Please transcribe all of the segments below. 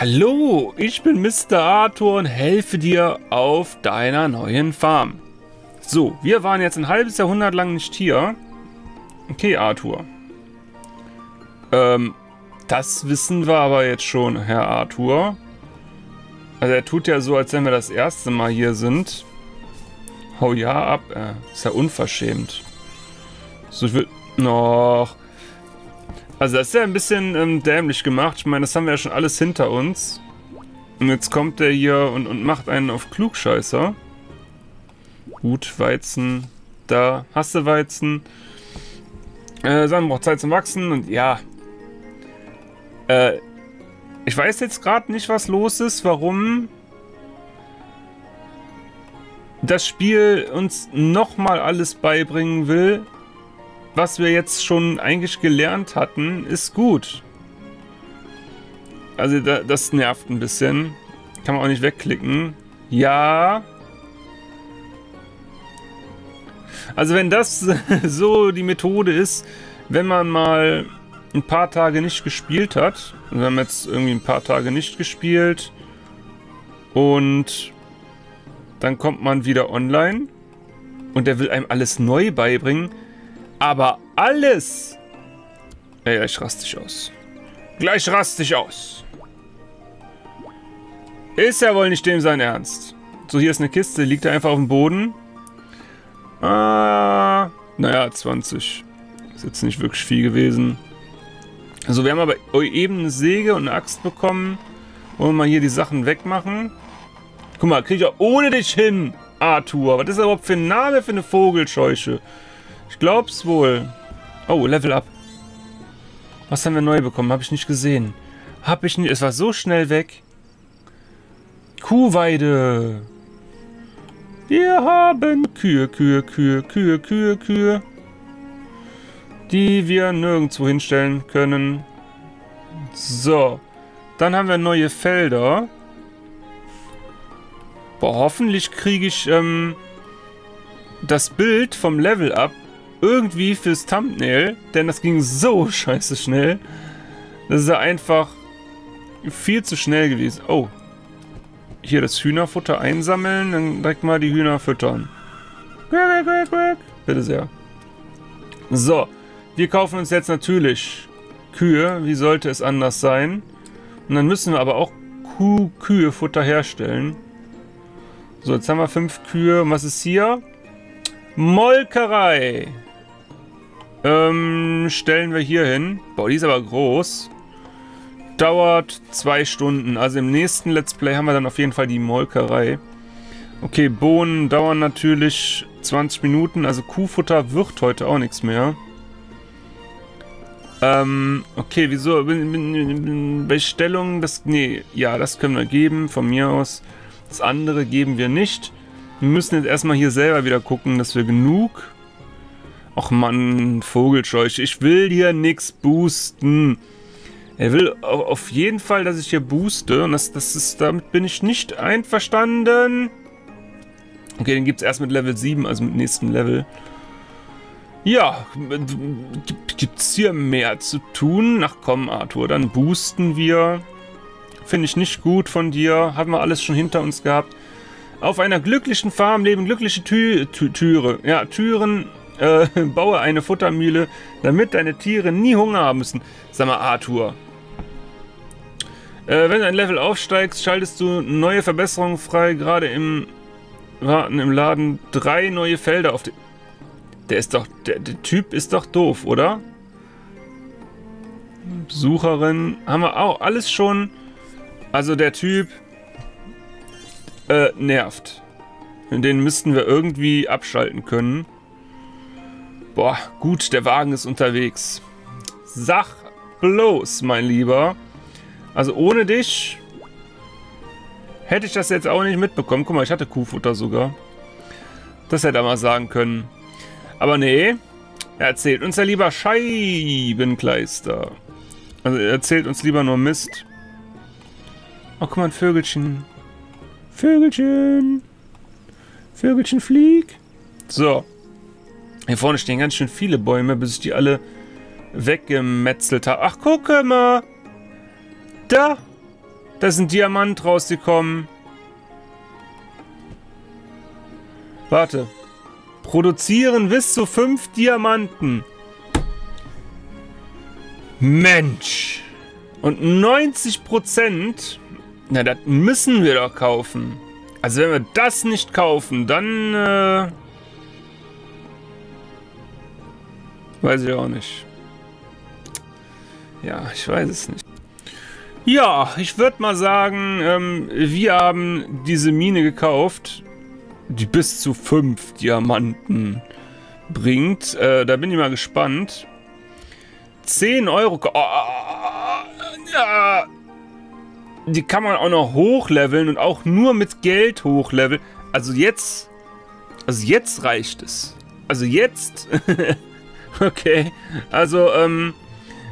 Hallo, ich bin Mr. Arthur und helfe dir auf deiner neuen Farm. So, wir waren jetzt ein halbes Jahrhundert lang nicht hier. Okay, Arthur. Das wissen wir aber jetzt schon, Herr Arthur. Also er tut ja so, als wenn wir das erste Mal hier sind. Hau ja ab. Ist ja unverschämt. So, ich will noch... Also das ist ja ein bisschen dämlich gemacht. Ich meine, das haben wir ja schon alles hinter uns. Und jetzt kommt der hier und macht einen auf Klugscheißer. Gut, Weizen. Da hast du Weizen. Sand braucht Zeit zum Wachsen. Und ja. Ich weiß jetzt gerade nicht, was los ist. Warum das Spiel uns nochmal alles beibringen will. Was wir jetzt schon eigentlich gelernt hatten, ist gut. Also das nervt ein bisschen. Kann man auch nicht wegklicken. Ja. Also wenn das so die Methode ist, wenn man mal ein paar Tage nicht gespielt hat. Also wir haben jetzt irgendwie ein paar Tage nicht gespielt. Und dann kommt man wieder online. Und der will einem alles neu beibringen. Aber alles... Ja, ich raste dich aus. Gleich raste ich aus. Ist ja wohl nicht dem sein Ernst. So, hier ist eine Kiste. Liegt da einfach auf dem Boden. Ah, naja, 20. Ist jetzt nicht wirklich viel gewesen. So, wir haben aber eben eine Säge und eine Axt bekommen. Wollen wir mal hier die Sachen wegmachen. Guck mal, krieg ich auch ohne dich hin, Arthur. Was ist das überhaupt für ein Name für eine Vogelscheuche? Ich glaub's wohl. Oh, Level Up. Was haben wir neu bekommen? Hab ich nicht gesehen. Hab ich nicht. Es war so schnell weg. Kuhweide. Wir haben Kühe. Die wir nirgendwo hinstellen können. So. Dann haben wir neue Felder. Boah, hoffentlich kriege ich das Bild vom Level Up irgendwie fürs Thumbnail, denn das ging so scheiße schnell. Das ist ja einfach viel zu schnell gewesen. Oh. Hier das Hühnerfutter einsammeln, dann direkt mal die Hühner füttern. Bitte sehr. So. Wir kaufen uns jetzt natürlich Kühe. Wie sollte es anders sein? Und dann müssen wir aber auch Kühefutter herstellen. So, jetzt haben wir 5 Kühe. Und was ist hier? Molkerei. Stellen wir hier hin. Boah, die ist aber groß. Dauert 2 Stunden. Also im nächsten Let's Play haben wir dann auf jeden Fall die Molkerei. Okay, Bohnen dauern natürlich 20 Minuten. Also Kuhfutter wird heute auch nichts mehr. Okay, wieso? Bestellung, das... Nee, ja, das können wir geben, von mir aus. Das andere geben wir nicht. Wir müssen jetzt erstmal hier selber wieder gucken, dass wir genug... Ach Mann, Vogelscheuche, ich will hier nichts boosten. Er will auf jeden Fall, dass ich hier booste. Und das ist, damit bin ich nicht einverstanden. Okay, den gibt es erst mit Level 7, also mit nächstem Level. Ja, gibt's hier mehr zu tun? Ach komm, Arthur, dann boosten wir. Finde ich nicht gut von dir. Haben wir alles schon hinter uns gehabt. Auf einer glücklichen Farm leben glückliche Türen. Baue eine Futtermühle, damit deine Tiere nie Hunger haben müssen. Sag mal, Arthur. Wenn du ein Level aufsteigst, schaltest du neue Verbesserungen frei. Gerade im Laden 3 neue Felder auf den... Der Typ ist doch doof, oder? Besucherin. Haben wir auch alles schon. Also der Typ nervt. Den müssten wir irgendwie abschalten können. Boah, gut, der Wagen ist unterwegs. Sag bloß, mein Lieber. Also ohne dich hätte ich das jetzt auch nicht mitbekommen. Guck mal, ich hatte Kuhfutter sogar. Das hätte er mal sagen können. Aber nee, er erzählt uns ja lieber Scheibenkleister. Also er erzählt uns lieber nur Mist. Oh, guck mal, ein Vögelchen. Vögelchen. Vögelchen, flieg. So. Hier vorne stehen ganz schön viele Bäume, bis ich die alle weggemetzelt habe. Ach, guck mal. Da. Da ist ein Diamant rausgekommen. Warte. Produzieren bis zu 5 Diamanten. Mensch. Und 90%. Na, das müssen wir doch kaufen. Also wenn wir das nicht kaufen, dann... weiß ich auch nicht. Ja, ich weiß es nicht. Ja, ich würde mal sagen, wir haben diese Mine gekauft, die bis zu 5 Diamanten bringt. Da bin ich mal gespannt. 10 Euro... Oh, ja. Die kann man auch noch hochleveln und auch nur mit Geld hochleveln. Also jetzt reicht es. Also jetzt... Okay, also,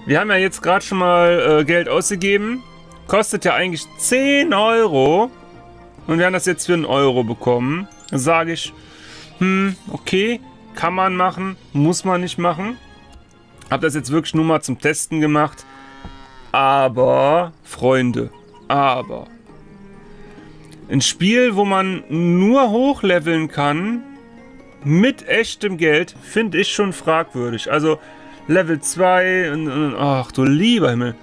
wir haben ja jetzt gerade schon mal Geld ausgegeben. Kostet ja eigentlich 10 Euro. Und wir haben das jetzt für 1 Euro bekommen. Dann sage ich, okay, kann man machen, muss man nicht machen. Hab das jetzt wirklich nur mal zum Testen gemacht. Aber, Freunde, aber. Ein Spiel, wo man nur hochleveln kann, mit echtem Geld, finde ich schon fragwürdig. Also, Level 2 und ach du lieber Himmel.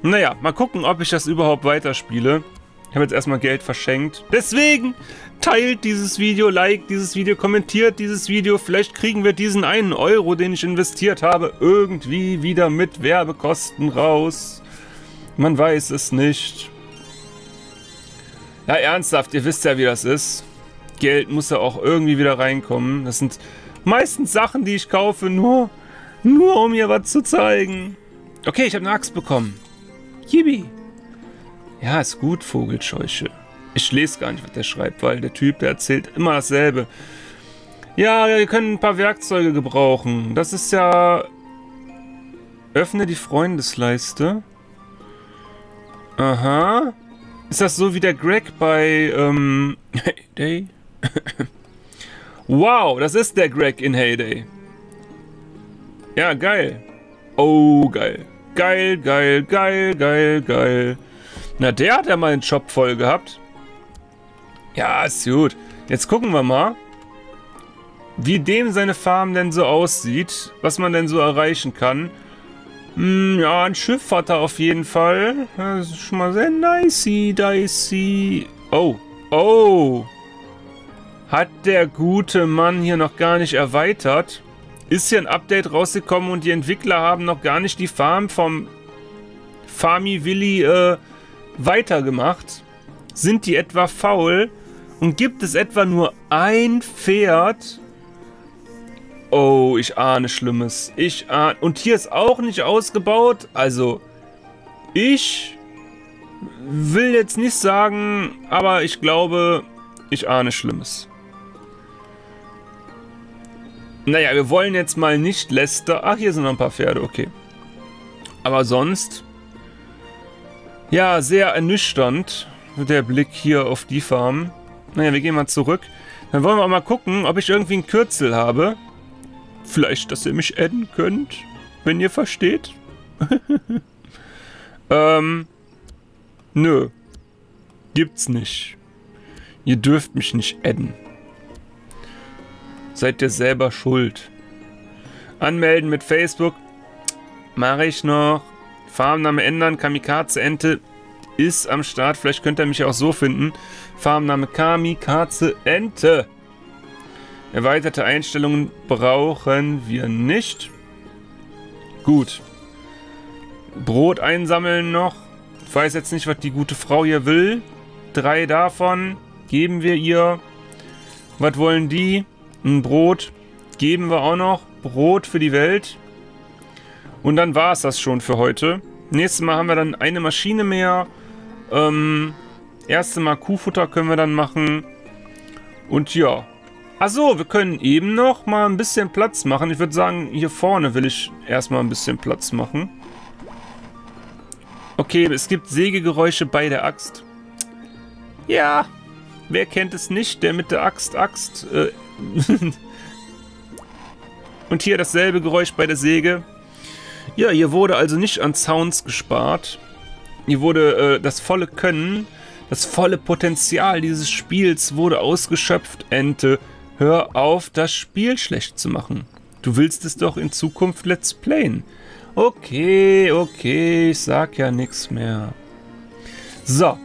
Naja, mal gucken, ob ich das überhaupt weiterspiele. Ich habe jetzt erstmal Geld verschenkt. Deswegen teilt dieses Video, liked dieses Video, kommentiert dieses Video. Vielleicht kriegen wir diesen 1 Euro, den ich investiert habe, irgendwie wieder mit Werbekosten raus. Man weiß es nicht. Ja, ernsthaft, ihr wisst ja, wie das ist. Geld muss ja auch irgendwie wieder reinkommen. Das sind meistens Sachen, die ich kaufe, nur um mir was zu zeigen. Okay, ich habe eine Axt bekommen. Yippie. Ja, ist gut, Vogelscheuche. Ich lese gar nicht, was der schreibt, weil der Typ, der erzählt immer dasselbe. Ja, wir können ein paar Werkzeuge gebrauchen. Das ist ja... Öffne die Freundesleiste. Aha. Ist das so wie der Greg bei... Hay Day? Wow, das ist der Greg in Hay Day. Ja, geil. Oh, geil. Geil, geil, geil, geil, geil. Na, der hat ja mal den Shop voll gehabt. Ja, ist gut. Jetzt gucken wir mal, wie dem seine Farm denn so aussieht. Was man denn so erreichen kann. Hm, ja, ein Schiff hat er auf jeden Fall. Das ist schon mal sehr nicey, dicey. Oh, oh. Hat der gute Mann hier noch gar nicht erweitert. Ist hier ein Update rausgekommen und die Entwickler haben noch gar nicht die Farm vom Farmivili weitergemacht. Sind die etwa faul? Und gibt es etwa nur ein Pferd? Oh, ich ahne Schlimmes. Ich ahne... Und hier ist auch nicht ausgebaut. Also, ich will jetzt nicht sagen, aber ich glaube, ich ahne Schlimmes. Naja, wir wollen jetzt mal nicht lästern. Ach, hier sind noch ein paar Pferde, okay. Aber sonst... Ja, sehr ernüchternd, der Blick hier auf die Farm. Naja, wir gehen mal zurück. Dann wollen wir auch mal gucken, ob ich irgendwie ein Kürzel habe. Vielleicht, dass ihr mich adden könnt, wenn ihr versteht. Nö. Gibt's nicht. Ihr dürft mich nicht adden. Seid ihr selber schuld. Anmelden mit Facebook. Mache ich noch. Farmname ändern. Kamikaze-Ente ist am Start. Vielleicht könnt ihr mich auch so finden. Farmname Kamikaze-Ente. Erweiterte Einstellungen brauchen wir nicht. Gut. Brot einsammeln noch. Ich weiß jetzt nicht, was die gute Frau hier will. 3 davon geben wir ihr. Was wollen die? Ein Brot geben wir auch noch. Brot für die Welt. Und dann war es das schon für heute. Nächstes Mal haben wir dann eine Maschine mehr. Erste Mal Kuhfutter können wir dann machen. Und ja. Achso, wir können eben noch mal ein bisschen Platz machen. Ich würde sagen, hier vorne will ich erstmal ein bisschen Platz machen. Okay, es gibt Sägegeräusche bei der Axt. Ja, wer kennt es nicht, der mit der Axt. Und hier dasselbe Geräusch bei der Säge. Ja, hier wurde also nicht an Sounds gespart. Ihr wurde das volle Können, das volle Potenzial dieses Spiels wurde ausgeschöpft, Ente. Hör auf, das Spiel schlecht zu machen. Du willst es doch in Zukunft Let's Playen. Okay, okay, ich sag ja nichts mehr. So.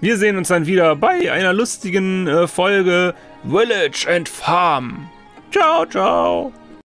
Wir sehen uns dann wieder bei einer lustigen Folge Village and Farm. Ciao, ciao.